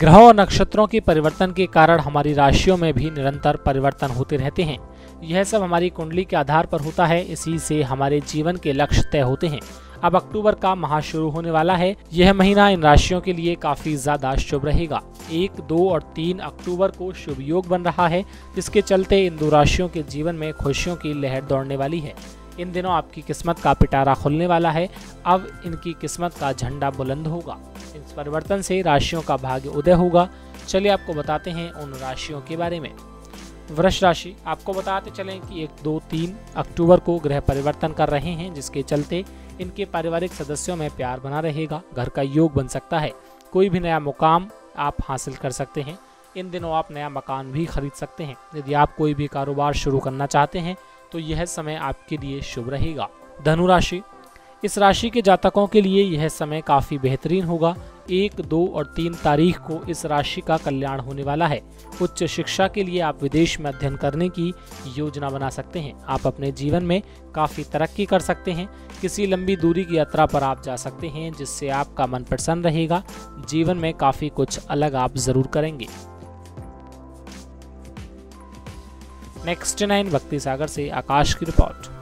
ग्रहों और नक्षत्रों के परिवर्तन के कारण हमारी राशियों में भी निरंतर परिवर्तन होते रहते हैं। यह सब हमारी कुंडली के आधार पर होता है, इसी से हमारे जीवन के लक्ष्य तय होते हैं। अब अक्टूबर का माह शुरू होने वाला है। यह महीना इन राशियों के लिए काफी ज्यादा शुभ रहेगा। 1, 2 और 3 अक्टूबर को शुभ योग बन रहा है, जिसके चलते इन दो राशियों के जीवन में खुशियों की लहर दौड़ने वाली है। इन दिनों आपकी किस्मत का पिटारा खुलने वाला है। अब इनकी किस्मत का झंडा बुलंद होगा। इस परिवर्तन से राशियों का भाग्य उदय होगा। चलिए आपको बताते हैं उन राशियों के बारे में। वृष राशि, आपको बताते चलें कि 1, 2, 3 अक्टूबर को ग्रह परिवर्तन कर रहे हैं, जिसके चलते इनके पारिवारिक सदस्यों में प्यार बना रहेगा। घर का योग बन सकता है। कोई भी नया मुकाम आप हासिल कर सकते हैं। इन दिनों आप नया मकान भी खरीद सकते हैं। यदि आप कोई भी कारोबार शुरू करना चाहते हैं तो यह समय आपके लिए शुभ रहेगा। धनु राशि, इस राशि के जातकों के लिए यह समय काफ़ी बेहतरीन होगा। 1, 2 और 3 तारीख को इस राशि का कल्याण होने वाला है। उच्च शिक्षा के लिए आप विदेश में अध्ययन करने की योजना बना सकते हैं। आप अपने जीवन में काफ़ी तरक्की कर सकते हैं। किसी लंबी दूरी की यात्रा पर आप जा सकते हैं, जिससे आपका मन प्रसन्न रहेगा। जीवन में काफ़ी कुछ अलग आप ज़रूर करेंगे। Next9 भक्ति सागर से आकाश की रिपोर्ट।